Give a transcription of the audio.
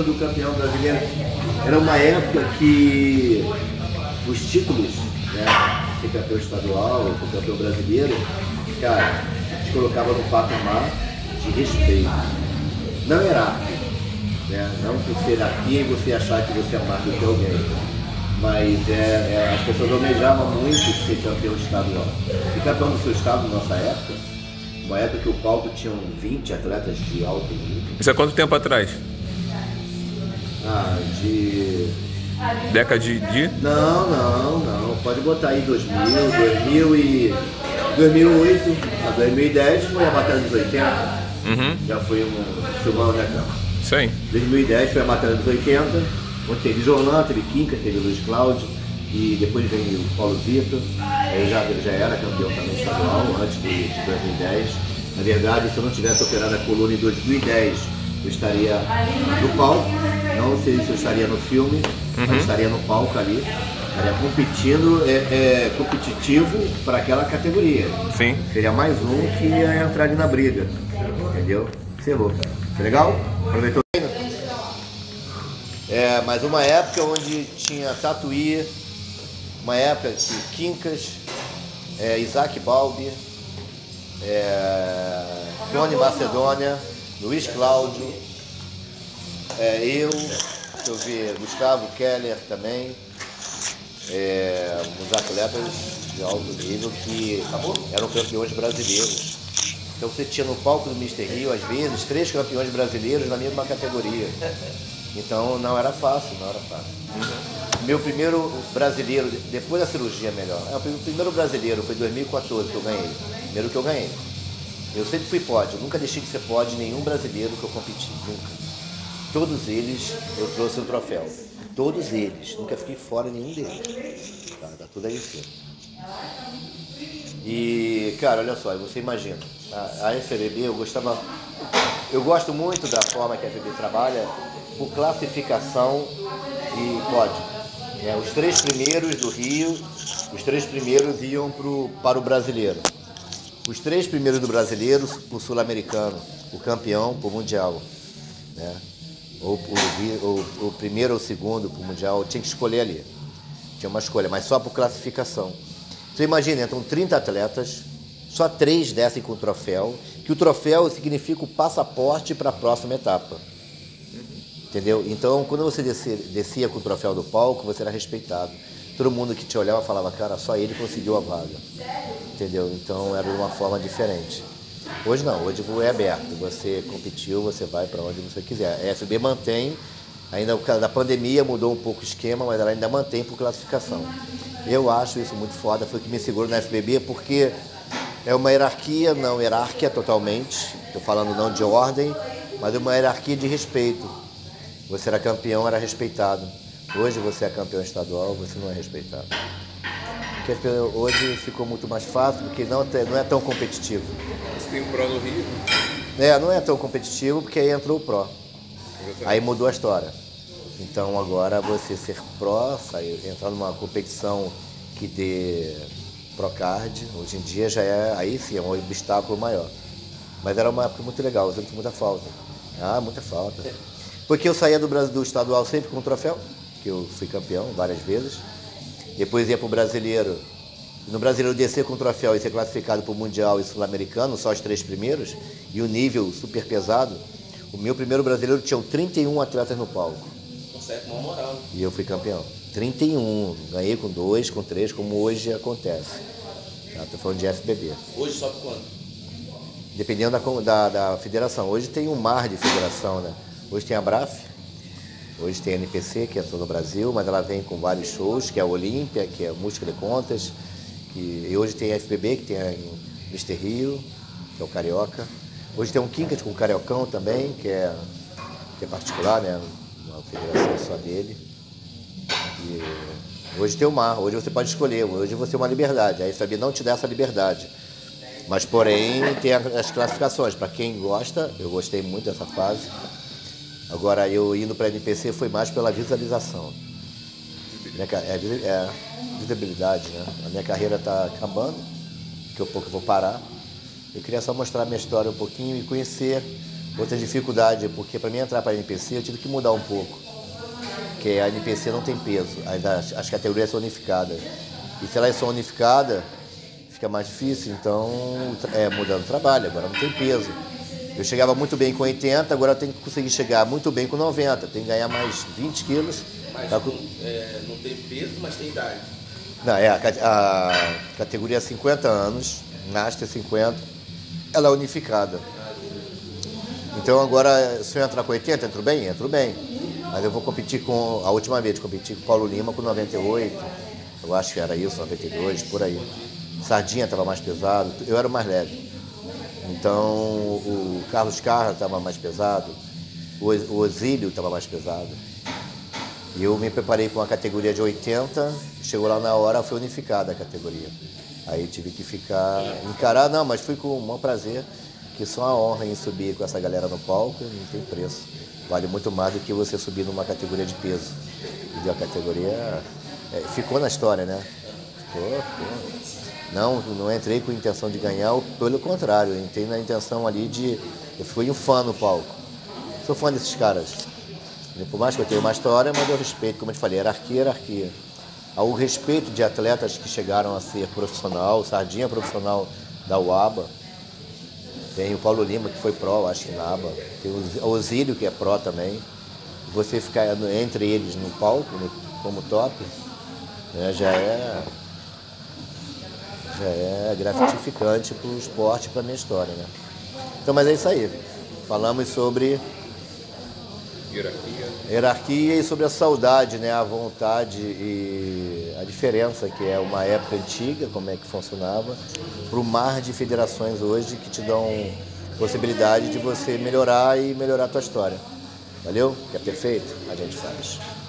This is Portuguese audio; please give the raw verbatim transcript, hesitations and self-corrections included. festa do campeão brasileiro. Era uma época que os títulos, né, de campeão estadual, de campeão brasileiro, cara, a gente colocava no patamar de respeito. Não hierárquico, né? Não por ser aqui e você achar que você é mais do que alguém. Mas é, é, as pessoas almejavam muito ser campeão estadual. E campeão do seu estado na nossa época, uma época que o palco tinha vinte atletas de alto nível. Isso é quanto tempo atrás? Ah, de... década de... de... Não, não, não. Pode botar aí dois mil, dois mil e... dois mil e oito a dois mil e dez foi a batalha dos oitenta. Uhum. Já foi um... filmando, né, cara? Sim. dois mil e dez foi a batalha dos oitenta. Onde teve Jolanta, teve Kinkage, teve Luiz Cláudio. E depois vem o Paulo Vitor. Eu já, já era campeão também estadual antes de, de dois mil e dez. Na verdade, se eu não tivesse operado a coluna em dois mil e dez, eu estaria no palco. Não sei se eu estaria no filme, uhum, mas estaria no palco ali. Estaria competindo, é, é, competitivo para aquela categoria. Sim. Seria mais um que ia entrar ali na briga. Entendeu? Você é louco. Legal? Aproveitou? É, mas uma época onde tinha Tatuí, uma época que Quincas, é, Isaac Balbi, é, Johnny Macedônia, Luiz Cláudio, é, eu, deixa eu ver, Gustavo Keller também, é, uns atletas de alto nível que eram campeões brasileiros. Então você tinha no palco do mister Rio, às vezes, três campeões brasileiros na mesma categoria. Então não era fácil, não era fácil. Uhum. Meu primeiro brasileiro, depois da cirurgia melhor, o primeiro brasileiro foi em dois mil e quatorze que eu ganhei, primeiro que eu ganhei. Eu sempre fui pódio, nunca deixei de ser pódio nenhum brasileiro que eu competi, nunca. Todos eles eu trouxe o troféu, todos eles, nunca fiquei fora nenhum deles. Tá, tá tudo aí em cima. E cara, olha só, você imagina, a, a F B B eu gostava, eu gosto muito da forma que a F B B trabalha, por classificação e pódio. É, os três primeiros do Rio, os três primeiros iam pro, para o brasileiro. Os três primeiros do brasileiro para o sul-americano, o campeão para o mundial. Né? Ou o primeiro ou o segundo para o mundial, tinha que escolher ali. Tinha uma escolha, mas só por classificação. Você imagina, entram trinta atletas, só três descem com o troféu, que o troféu significa o passaporte para a próxima etapa. Entendeu? Então, quando você descia, descia com o troféu do palco, você era respeitado. Todo mundo que te olhava falava, cara, só ele conseguiu a vaga. Entendeu? Então, era uma forma diferente. Hoje não, hoje é aberto. Você competiu, você vai para onde você quiser. A F B mantém, ainda por causa da pandemia mudou um pouco o esquema, mas ela ainda mantém por classificação. Eu acho isso muito foda, foi o que me segurou na F B B, porque é uma hierarquia, não hierárquia totalmente, estou falando não de ordem, mas é uma hierarquia de respeito. Você era campeão, era respeitado. Hoje você é campeão estadual, você não é respeitado. Porque hoje ficou muito mais fácil, porque não, não é tão competitivo. Você tem o Pro no Rio? É, não é tão competitivo, porque aí entrou o Pro. Aí mudou a história. Então agora você ser Pro, sair, entrar numa competição que dê Pro Card, hoje em dia já é, aí sim, é um obstáculo maior. Mas era uma época muito legal, eu sinto muita falta. Ah, muita falta. Porque eu saía do Brasil do estadual sempre com o troféu, que eu fui campeão várias vezes. Depois ia para o brasileiro. No brasileiro descer com o troféu e ser classificado para o mundial e sul-americano, só os três primeiros, e o nível super pesado. O meu primeiro brasileiro tinha trinta e um atletas no palco. Consegue uma moral. E eu fui campeão. trinta e um. Ganhei com dois, com três, como hoje acontece. Estou falando de F B B. Hoje só por quanto? Dependendo da, da, da federação. Hoje tem um mar de federação, né? Hoje tem a B R A F, hoje tem a N P C, que entrou no Brasil, mas ela vem com vários shows, que é a Olímpia, que é a Múltipla de Contas, que... e hoje tem a F B B, que tem a mister Rio, que é o Carioca. Hoje tem um Kinkage com o Cariocão também, que é, que é particular, né? Uma federação só dele. E hoje tem o mar, hoje você pode escolher, hoje você tem uma liberdade, a F B B não te dá essa liberdade. Mas, porém, tem as classificações, para quem gosta, eu gostei muito dessa fase. Agora, eu indo para a N P C foi mais pela visualização. Minha, é, é, visibilidade, né? A minha carreira está acabando, daqui a pouco eu vou parar. Eu queria só mostrar a minha história um pouquinho e conhecer outra dificuldade, porque para mim entrar para a N P C eu tive que mudar um pouco, porque a N P C não tem peso, as, as categorias são unificadas, e se elas são unificadas, fica mais difícil, então é, mudando o trabalho, agora não tem peso. Eu chegava muito bem com oitenta, agora eu tenho que conseguir chegar muito bem com noventa, tenho que ganhar mais vinte quilos. Mas tá com... é, não tem peso, mas tem idade. Não, é, a, a categoria é cinquenta anos, Master cinquenta, ela é unificada. Então agora, se eu entrar com oitenta, entro bem? Entro bem. Mas eu vou competir com, a última vez, competi com o Paulo Lima com noventa e oito, eu acho que era isso, noventa e dois, por aí. Sardinha estava mais pesado, eu era o mais leve. Então o Carlos Carra estava mais pesado, o Osílio estava mais pesado. E eu me preparei com a categoria de oitenta, chegou lá na hora, foi unificada a categoria. Aí tive que ficar, encarar, não, mas fui com o maior prazer, que só a honra em subir com essa galera no palco, não tem preço. Vale muito mais do que você subir numa categoria de peso. E a categoria é, ficou na história, né? Ficou, ficou. Não, não entrei com a intenção de ganhar, pelo contrário, eu entrei na intenção ali de... Eu fui um fã no palco. Sou fã desses caras. Por mais que eu tenha uma história, mas eu respeito, como eu te falei, hierarquia, hierarquia. Ao respeito de atletas que chegaram a ser profissional, Sardinha profissional da Uaba. Tem o Paulo Lima, que foi pró, acho que na Aba. Tem o Osílio, que é pró também. Você ficar entre eles no palco, como top, né, já é... Já é gratificante para o esporte, para a minha história, né? Então, mas é isso aí. Falamos sobre... Hierarquia. Hierarquia e sobre a saudade, né? A vontade e a diferença que é uma época antiga, como é que funcionava, para o mar de federações hoje que te dão possibilidade de você melhorar e melhorar a tua história. Valeu? Que é perfeito? A gente faz.